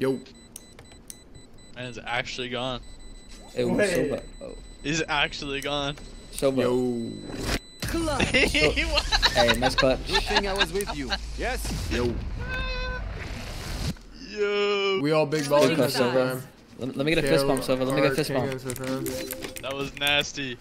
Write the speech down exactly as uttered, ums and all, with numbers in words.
Yo. Man, it's actually gone. Hey, Soba. Oh. He's actually gone. Soba. Yo. Clutch. So hey, nice clutch. Good thing I was with you. Yes. Yo. Yo. We all big ballers this time. Let me get a fist bump, Soba. Let me get a fist bump. That was nasty.